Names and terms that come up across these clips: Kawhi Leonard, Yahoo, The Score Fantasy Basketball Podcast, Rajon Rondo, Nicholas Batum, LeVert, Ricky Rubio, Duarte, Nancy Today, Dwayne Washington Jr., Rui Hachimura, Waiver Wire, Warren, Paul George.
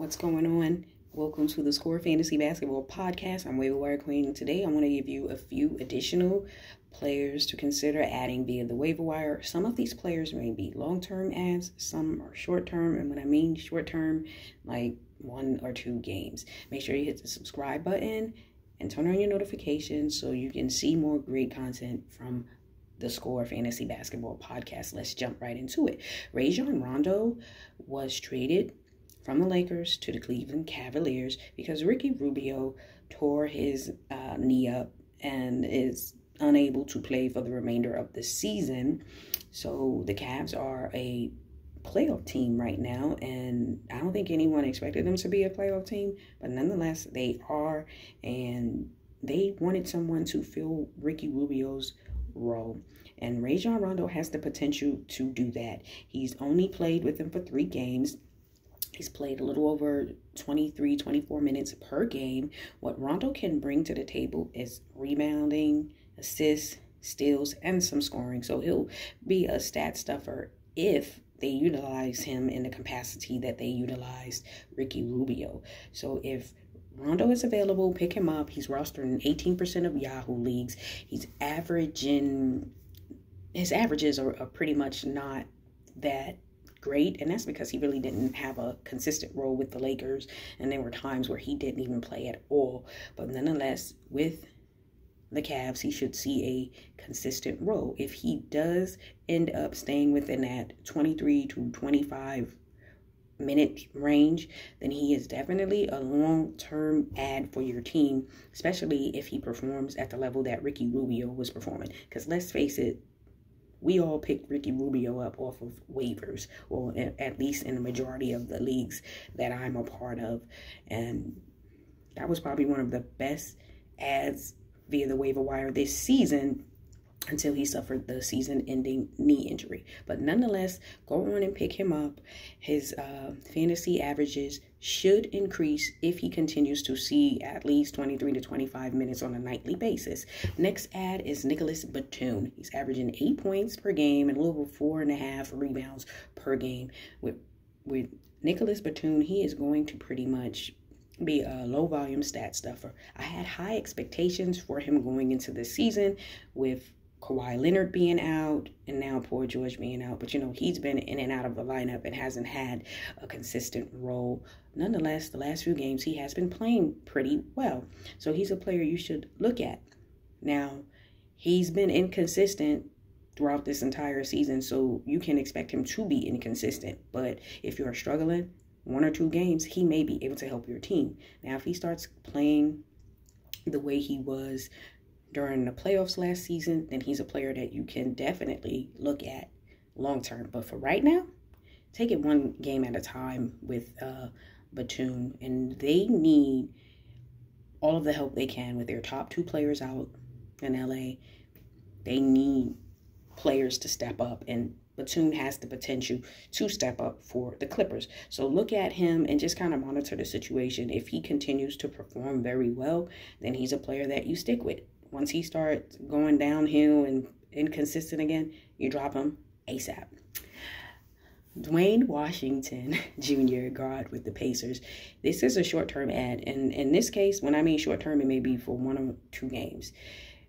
What's going on? Welcome to the Score Fantasy Basketball Podcast. I'm Waiver Wire Queen, and today I want to give you a few additional players to consider adding via the waiver wire. Some of these players may be long-term adds, some are short-term, and when I mean short-term, like 1 or 2 games. Make sure you hit the subscribe button and turn on your notifications so you can see more great content from The Score Fantasy Basketball Podcast. Let's jump right into it. Rajon Rondo was traded from the Lakers to the Cleveland Cavaliers because Ricky Rubio tore his knee up and is unable to play for the remainder of the season. So the Cavs are a playoff team right now, and I don't think anyone expected them to be a playoff team, but nonetheless, they are, and they wanted someone to fill Ricky Rubio's role, and Rajon Rondo has the potential to do that. He's only played with them for 3 games. He's played a little over 23, 24 minutes per game. What Rondo can bring to the table is rebounding, assists, steals, and some scoring. So he'll be a stat stuffer if they utilize him in the capacity that they utilized Ricky Rubio. So if Rondo is available, pick him up. He's rostered in 18% of Yahoo leagues. He's averaging, his averages are pretty much not that great, and that's because he really didn't have a consistent role with the Lakers, and there were times where he didn't even play at all. But nonetheless, with the Cavs, he should see a consistent role. If he does end up staying within that 23 to 25 minute range, then he is definitely a long-term add for your team, especially if he performs at the level that Ricky Rubio was performing. Because let's face it, we all picked Ricky Rubio up off of waivers, or at least in the majority of the leagues that I'm a part of. And that was probably one of the best adds via the waiver wire this season until he suffered the season-ending knee injury. But nonetheless, go on and pick him up. His fantasy averages should increase if he continues to see at least 23 to 25 minutes on a nightly basis. Next ad is Nicholas Batum. He's averaging 8 points per game and a little over 4.5 rebounds per game. With Nicholas Batum, he is going to pretty much be a low-volume stat stuffer. I had high expectations for him going into the season with Kawhi Leonard being out and now Paul George being out. But, you know, he's been in and out of the lineup and hasn't had a consistent role. Nonetheless, the last few games he has been playing pretty well. So he's a player you should look at. Now, he's been inconsistent throughout this entire season, so you can expect him to be inconsistent. But if you're struggling 1 or 2 games, he may be able to help your team. Now, if he starts playing the way he was during the playoffs last season, then he's a player that you can definitely look at long term. But for right now, take it 1 game at a time with Batum, and they need all of the help they can with their top 2 players out in LA. They need players to step up, and Batum has the potential to step up for the Clippers. So look at him and just kind of monitor the situation. If he continues to perform very well, then he's a player that you stick with. Once he starts going downhill and inconsistent again, you drop him ASAP. Dwayne Washington Jr., guard with the Pacers. This is a short-term ad, and in this case, when I mean short-term, it may be for 1 or 2 games.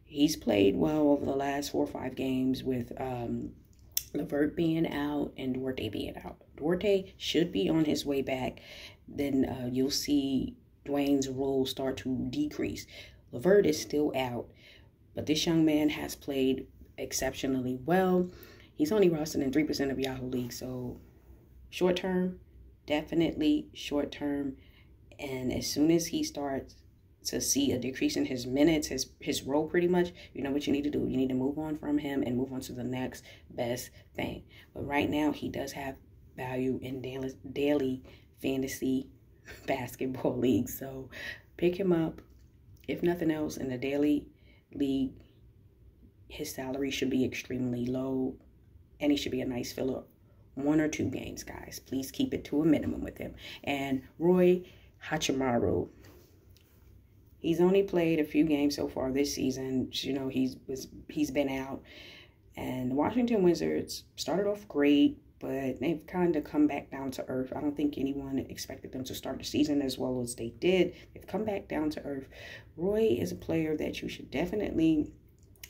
He's played well over the last 4 or 5 games with LeVert being out and Duarte being out. Duarte should be on his way back. Then you'll see Dwayne's role start to decrease. LeVert is still out, but this young man has played exceptionally well. He's only rostered in 3% of Yahoo League, so short-term, definitely short-term. And as soon as he starts to see a decrease in his minutes, his role pretty much, you know what you need to do. You need to move on from him and move on to the next best thing. But right now, he does have value in daily fantasy basketball league, so pick him up. If nothing else, in the daily league, his salary should be extremely low, and he should be a nice filler 1 or 2 games, guys. Please keep it to a minimum with him. And Rui Hachimura, he's only played a few games so far this season. You know, he's been out, and the Washington Wizards started off great. but they've kind of come back down to earth. I don't think anyone expected them to start the season as well as they did. They've come back down to earth. Rui is a player that you should definitely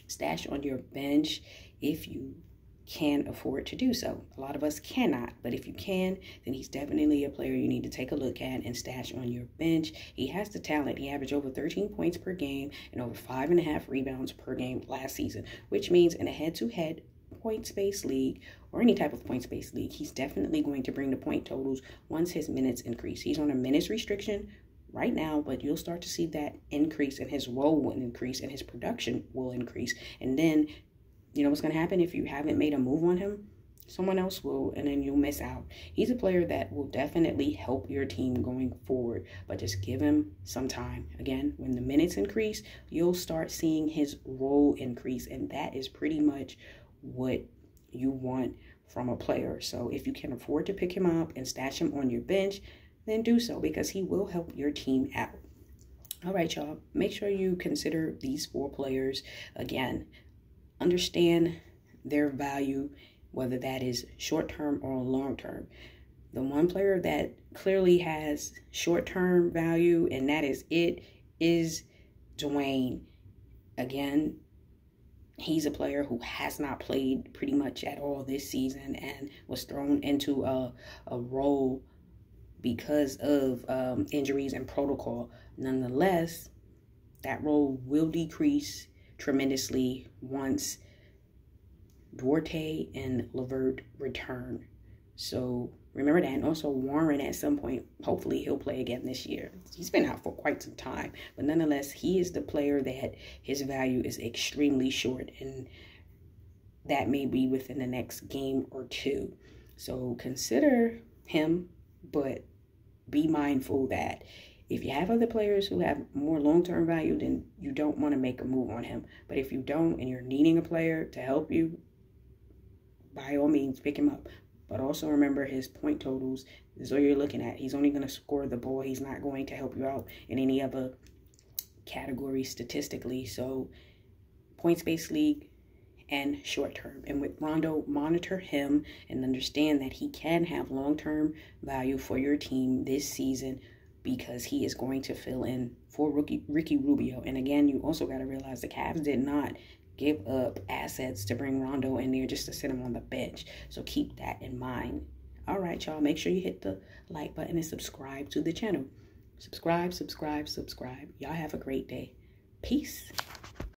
stash on your bench if you can afford to do so. A lot of us cannot, but if you can, then he's definitely a player you need to take a look at and stash on your bench. He has the talent. He averaged over 13 points per game and over 5.5 rebounds per game last season, which means in a head-to-head points-based league or any type of points-based league, he's definitely going to bring the point totals once his minutes increase. He's on a minutes restriction right now, but you'll start to see that increase, and his role will increase and his production will increase. And then you know what's going to happen if you haven't made a move on him? Someone else will, and then you'll miss out. He's a player that will definitely help your team going forward, but just give him some time. Again, when the minutes increase, you'll start seeing his role increase, and that is pretty much what you want from a player. So if you can afford to pick him up and stash him on your bench, then do so, because he will help your team out. All right, y'all. Make sure you consider these four players again. Understand their value, whether that is short-term or long-term. The one player that clearly has short-term value, and that is it, is Dwayne. Again, he's a player who has not played pretty much at all this season and was thrown into a role because of injuries and protocol. Nonetheless, that role will decrease tremendously once Duarte and LeVert return. So remember that. And also Warren at some point, hopefully he'll play again this year. He's been out for quite some time. But nonetheless, he is the player that his value is extremely short. And that may be within the next game or two. So consider him, but be mindful that if you have other players who have more long-term value, then you don't want to make a move on him. But if you don't and you're needing a player to help you, by all means, pick him up. But also remember his point totals is all you're looking at. He's only going to score the ball. He's not going to help you out in any other category statistically. So points-based league and short-term. And with Rondo, monitor him and understand that he can have long-term value for your team this season, because he is going to fill in for Ricky Rubio. And again, you also got to realize the Cavs did not give up assets to bring Rondo in there just to sit him on the bench. So keep that in mind. All right, y'all. Make sure you hit the like button and subscribe to the channel. Subscribe. Y'all have a great day. Peace.